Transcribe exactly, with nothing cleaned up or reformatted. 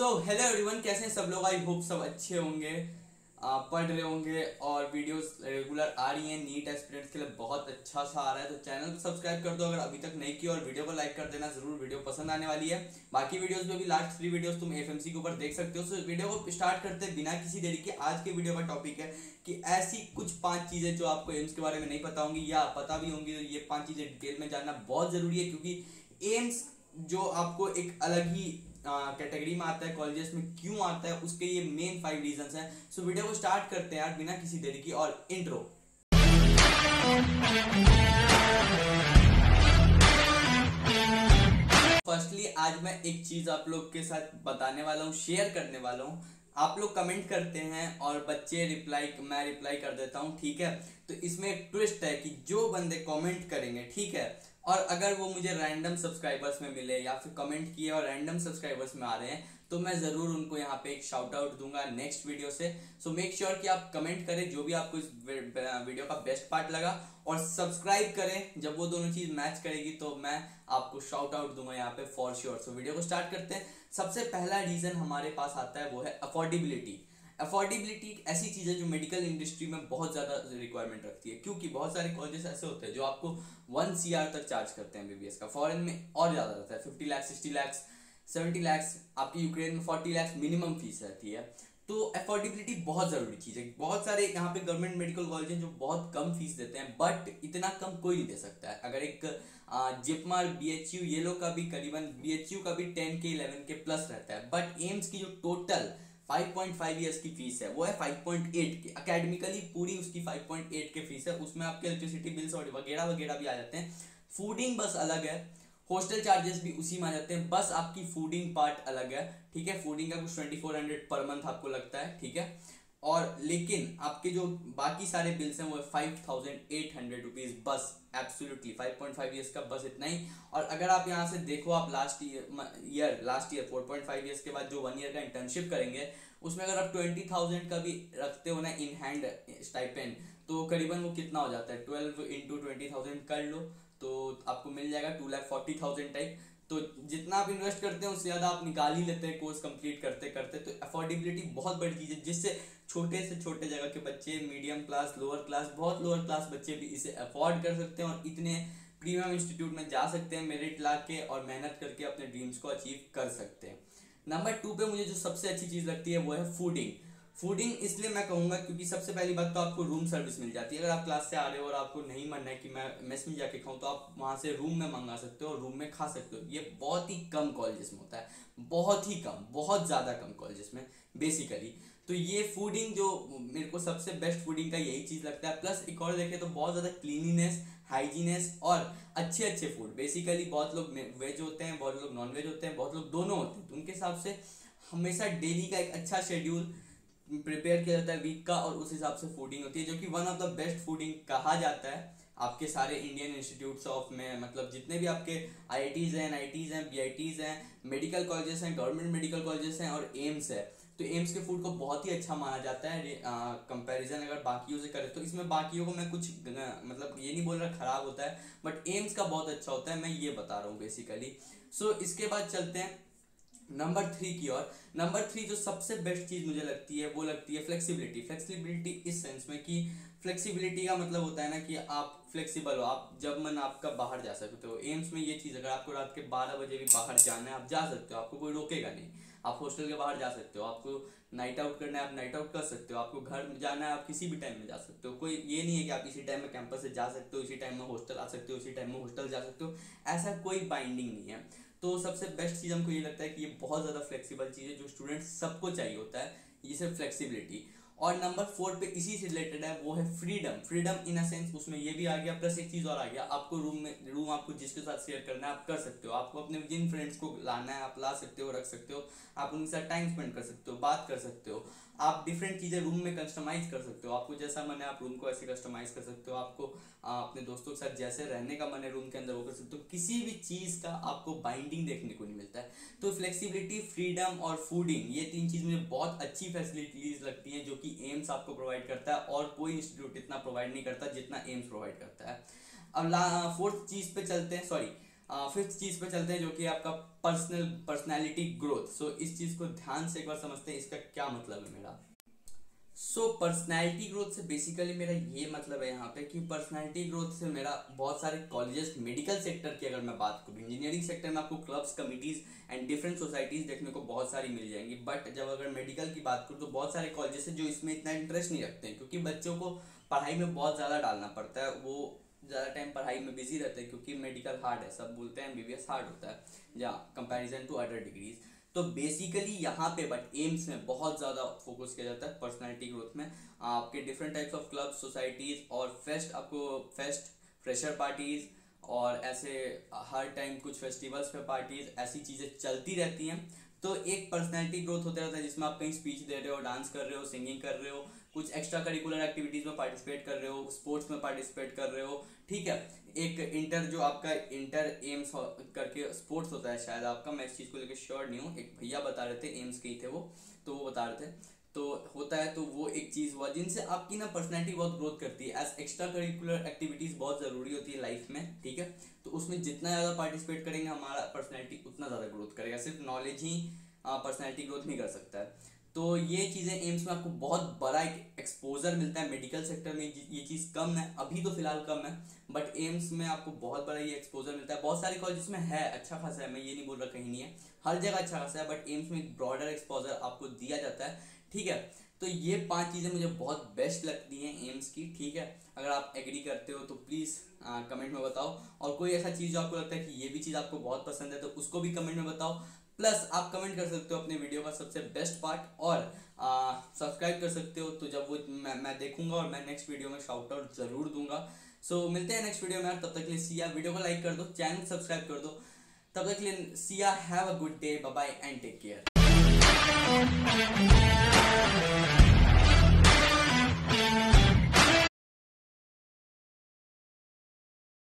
So hello everyone, कैसे हैं सब लोग। आई होप सब अच्छे होंगे, पढ़ रहे होंगे और वीडियोस रेगुलर आ रही हैं। नीट एस्पिरेंट्स के लिए बहुत अच्छा सा आ रहा है, तो चैनल को सब्सक्राइब कर दो अगर अभी तक नहीं किया, और वीडियो को लाइक कर देना जरूर, वीडियो पसंद आने वाली है। बाकी वीडियोस में भी लास्ट थ्री वीडियोस तुम एफएमसी के ऊपर देख सकते हो। सो वीडियो को स्टार्ट करते बिना किसी देरी के, आज के वीडियो का टॉपिक है कि ऐसी कुछ पाँच चीज़ें जो आपको एम्स के बारे में नहीं पता होंगी, या पता भी होंगी तो ये पाँच चीज़ें डिटेल में जानना बहुत ज़रूरी है, क्योंकि एम्स जो आपको एक अलग ही कैटेगरी में आता है, कॉलेजेस में क्यों आता है, उसके ये मेन फाइव रीजंस हैं। सो वीडियो को स्टार्ट करते हैं यार बिना किसी देरी की, और इंट्रो। फर्स्टली आज मैं एक चीज आप लोग के साथ बताने वाला हूँ, शेयर करने वाला हूँ। आप लोग कमेंट करते हैं और बच्चे रिप्लाई, मैं रिप्लाई कर देता हूँ, ठीक है। तो इसमें एक ट्विस्ट है कि जो बंदे कमेंट करेंगे, ठीक है, और अगर वो मुझे रैंडम सब्सक्राइबर्स में मिले या फिर कमेंट किए और रैंडम सब्सक्राइबर्स में आ रहे हैं, तो मैं ज़रूर उनको यहाँ पे एक शाउट आउट दूंगा नेक्स्ट वीडियो से। सो मेक श्योर कि आप कमेंट करें जो भी आपको इस वीडियो का बेस्ट पार्ट लगा, और सब्सक्राइब करें। जब वो दोनों चीज़ मैच करेगी तो मैं आपको शाउट आउट दूंगा यहाँ पे फॉर श्योर। सो वीडियो को स्टार्ट करते हैं। सबसे पहला रीज़न हमारे पास आता है वो है अफोर्डेबिलिटी। अफोर्डेबिलिटी एक ऐसी चीज़ है जो मेडिकल इंडस्ट्री में बहुत ज़्यादा रिक्वायरमेंट रखती है, क्योंकि बहुत सारे कॉलेजेस ऐसे होते हैं जो आपको वन सी आर तक चार्ज करते हैं एमबीबीएस का। फॉरेन में और ज़्यादा रहता है, fifty lakh, sixty lakh, seventy lakh, आपकी यूक्रेन में फोर्टी लाख मिनिमम फीस रहती है। तो अफोर्डेबिलिटी बहुत ज़रूरी चीज़ है। बहुत सारे यहाँ पे गवर्नमेंट मेडिकल कॉलेज हैं जो बहुत कम फीस देते हैं, बट इतना कम कोई नहीं दे सकता है। अगर एक जिपमार, बीएचयू, ये लोग का भी करीबन बीएचयू का भी टेन के इलेवन के प्लस रहता है, बट एम्स की जो total five point five years की फीस है वो है फाइव पॉइंट एट की। अकेडमिकली पूरी उसकी फाइव पॉइंट एट के फीस है, उसमें आपके इलेक्ट्रिसिटी बिल्स और वगैरह वगैरह भी आ जाते हैं। फूडिंग बस अलग है, हॉस्टल चार्जेस भी उसी में आ जाते हैं, बस आपकी फूडिंग पार्ट अलग है, ठीक है। फूडिंग का कुछ twenty four hundred per month आपको लगता है, ठीक है। और लेकिन आपके जो बाकी सारे बिल्स हैं वो five thousand eight hundred rupees बस, absolutely five point five years का बस इतना ही। और अगर आप यहाँ से देखो, आप last year last year four point five years के बाद जो वन ईयर का इंटर्नशिप करेंगे, उसमें अगर आप ट्वेंटी थाउजेंड का भी रखते हो ना इन हैंड स्टाइपेंड, तो करीबन वो कितना हो जाता है, ट्वेल्व इंटू ट्वेंटी थाउजेंड कर लो तो आपको मिल जाएगा two lakh forty thousand type. तो जितना आप इन्वेस्ट करते हैं उससे ज़्यादा आप निकाल ही लेते हैं कोर्स कंप्लीट करते करते। तो अफोर्डेबिलिटी बहुत बड़ी चीज़ है, जिससे छोटे से छोटे जगह के बच्चे, मीडियम क्लास, लोअर क्लास, बहुत लोअर क्लास बच्चे भी इसे अफोर्ड कर सकते हैं और इतने प्रीमियम इंस्टीट्यूट में जा सकते हैं मेरिट ला के, और मेहनत करके अपने ड्रीम्स को अचीव कर सकते हैं। नंबर टू पे मुझे जो सबसे अच्छी चीज़ लगती है वो है फूडिंग। फूडिंग इसलिए मैं कहूँगा क्योंकि सबसे पहली बात तो आपको रूम सर्विस मिल जाती है। अगर आप क्लास से आ रहे हो और आपको नहीं मन है कि मैं मेस में जाके खाऊं, तो आप वहाँ से रूम में मंगा सकते हो और रूम में खा सकते हो। ये बहुत ही कम कॉलेजेस में होता है, बहुत ही कम, बहुत ज़्यादा कम कॉलेजेस में बेसिकली। तो ये फूडिंग जो मेरे को सबसे बेस्ट फूडिंग का यही चीज़ लगता है। प्लस एक और देखें तो बहुत ज़्यादा क्लीनिनेस, हाइजीनेस और अच्छे अच्छे फूड। बेसिकली बहुत लोग वेज होते हैं, बहुत लोग नॉन वेज होते हैं, बहुत लोग दोनों होते हैं, तो उनके हिसाब से हमेशा डेली का एक अच्छा शेड्यूल प्रिपेयर किया जाता है वीक का, और उस हिसाब से फूडिंग होती है, जो कि one of the best fooding कहा जाता है आपके सारे इंडियन इंस्टीट्यूट्स ऑफ में। मतलब जितने भी आपके आईआईटीज़ हैं, एनआईटीज़ हैं, बीआईटीज़ हैं, मेडिकल कॉलेजेस हैं, गवर्नमेंट मेडिकल कॉलेजेस हैं, और एम्स है, तो एम्स के फूड को बहुत ही अच्छा माना जाता है कंपैरिजन अगर बाकियों से करें तो। इसमें बाकियों को मैं कुछ मतलब ये नहीं बोल रहा ख़राब होता है, बट एम्स का बहुत अच्छा होता है, मैं ये बता रहा हूँ बेसिकली। सो इसके बाद चलते हैं नंबर थ्री की ओर। नंबर थ्री जो सबसे बेस्ट चीज़ मुझे लगती है वो लगती है फ्लेक्सिबिलिटी। फ्लेक्सिबिलिटी इस सेंस में कि फ्लेक्सिबिलिटी का मतलब होता है ना कि आप फ्लेक्सिबल हो, आप जब मन आपका बाहर जा सकते हो। एम्स में ये चीज़, अगर आपको रात के बारह बजे भी बाहर जाना है आप जा सकते हो, आपको कोई रोकेगा नहीं। आप हॉस्टल के बाहर जा सकते हो, आपको नाइट आउट करना है आप नाइट आउट कर सकते हो, आपको घर जाना है आप किसी भी टाइम में जा सकते हो। कोई ये नहीं है कि आप इसी टाइम में कैंपस से जा सकते हो, इसी टाइम में हॉस्टल आ सकते हो, इसी टाइम में हॉस्टल जा सकते हो, ऐसा कोई बाइंडिंग नहीं है। तो सबसे बेस्ट चीज़ हमको ये लगता है कि ये बहुत ज़्यादा फ्लेक्सिबल चीज़ है जो स्टूडेंट्स सबको चाहिए होता है, ये सिर्फ फ्लेक्सिबिलिटी। और नंबर फोर पे इसी से रिलेटेड है वो है freedom. Freedom in a sense उसमें ये भी आ गया, प्लस एक चीज़ और आ गया, आपको रूम में रूम आपको जिसके साथ शेयर करना है आप कर सकते हो, आपको अपने जिन फ्रेंड्स को लाना है आप ला सकते हो, रख सकते हो, आप उनके साथ टाइम स्पेंड कर सकते हो, बात कर सकते हो, आप डिफरेंट चीज़ें रूम में कस्टमाइज़ कर सकते हो। आपको जैसा मन है आप रूम को ऐसे कस्टमाइज़ कर सकते हो, आपको अपने दोस्तों के साथ जैसे रहने का मन है रूम के अंदर वो कर सकते हो। किसी भी चीज़ का आपको बाइंडिंग देखने को नहीं मिलता है। तो फ्लेक्सिबिलिटी, फ्रीडम और फूडिंग, ये तीन चीज़ मुझे बहुत अच्छी फैसिलिटीज़ लगती हैं जो कि एम्स आपको प्रोवाइड करता है, और कोई इंस्टीट्यूट इतना प्रोवाइड नहीं करता जितना एम्स प्रोवाइड करता है। अब फोर्थ चीज़ पे चलते हैं, सॉरी फिफ्थ चीज पे चलते हैं जो कि आपका पर्सनल पर्सनैलिटी ग्रोथ। सो इस चीज को ध्यान से एक बार समझते हैं इसका क्या मतलब है मेरा। सो पर्सनैलिटी ग्रोथ से बेसिकली मेरा ये मतलब है यहाँ पे कि पर्सनैलिटी ग्रोथ से मेरा बहुत सारे कॉलेजेस मेडिकल सेक्टर की अगर मैं बात करूँ, इंजीनियरिंग सेक्टर में आपको clubs, committees and different societies देखने को बहुत सारी मिल जाएंगी। बट जब अगर मेडिकल की बात करूँ तो बहुत सारे कॉलेजेस हैं जो इसमें इतना इंटरेस्ट नहीं रखते हैं, क्योंकि बच्चों को पढ़ाई में बहुत ज़्यादा डालना पड़ता है, वो ज़्यादा टाइम पढ़ाई में बिजी रहते हैं क्योंकि मेडिकल हार्ड है। सब बोलते हैं एमबीबीएस हार्ड होता है या कंपेरिजन टू अदर डिग्रीज। तो बेसिकली यहाँ पे बट एम्स में बहुत ज़्यादा फोकस किया जाता है पर्सनालिटी ग्रोथ में। आपके different types of club, societies और फेस्ट, आपको फेस्ट, फ्रेशर पार्टीज़ और ऐसे हर टाइम कुछ फेस्टिवल्स पे पार्टीज़, ऐसी चीज़ें चलती रहती हैं। तो एक पर्सनालिटी ग्रोथ होते रहता है जिसमें आप कहीं स्पीच दे रहे हो, डांस कर रहे हो, सिंगिंग कर रहे हो, कुछ एक्स्ट्रा करिकुलर एक्टिविटीज़ में पार्टिसिपेट कर रहे हो, स्पोर्ट्स में पार्टिसिपेट कर रहे हो, ठीक है। एक इंटर जो आपका इंटर एम्स करके स्पोर्ट्स होता है शायद आपका, मैं इस चीज़ को लेकर श्योर नहीं हूँ, एक भैया बता रहे थे, एम्स के ही थे वो, तो वो बता रहे थे तो होता है। तो वो एक चीज़ हुआ जिनसे आपकी ना पर्सनैलिटी बहुत ग्रोथ करती है, एज एक्स्ट्रा करिकुलर एक्टिविटीज़ बहुत ज़रूरी होती है लाइफ में, ठीक है। तो उसमें जितना ज़्यादा पार्टिसिपेट करेंगे हमारा पर्सनैलिटी उतना ज़्यादा ग्रोथ करेगा, सिर्फ नॉलेज ही पर्सनैलिटी ग्रोथ नहीं कर सकता है। तो ये चीज़ें एम्स में आपको बहुत बड़ा एक एक्सपोजर मिलता है। मेडिकल सेक्टर में ये चीज़ कम है, अभी तो फिलहाल कम है, बट एम्स में आपको बहुत बड़ा ये एक्सपोजर मिलता है। बहुत सारे कॉलेज में है, अच्छा खासा है, मैं ये नहीं बोल रहा कहीं नहीं है, हर जगह अच्छा खासा है, बट एम्स में एक ब्रॉडर एक्सपोजर आपको दिया जाता है, ठीक है। तो ये पांच चीज़ें मुझे बहुत बेस्ट लगती हैं एम्स की, ठीक है। अगर आप एग्री करते हो तो प्लीज़ कमेंट में बताओ, और कोई ऐसा चीज़ जो आपको लगता है कि ये भी चीज़ आपको बहुत पसंद है तो उसको भी कमेंट में बताओ। प्लस आप कमेंट कर सकते हो अपने वीडियो का सबसे बेस्ट पार्ट, और सब्सक्राइब कर सकते हो, तो जब वो मैं, मैं देखूंगा और मैं नेक्स्ट वीडियो में शाउट आउट ज़रूर दूंगा। सो so, मिलते हैं नेक्स्ट वीडियो में, तब तक के लिए सिया। वीडियो को लाइक कर दो, चैनल सब्सक्राइब कर दो, तब तक के लिए see ya. Have a good day, bye bye and take care.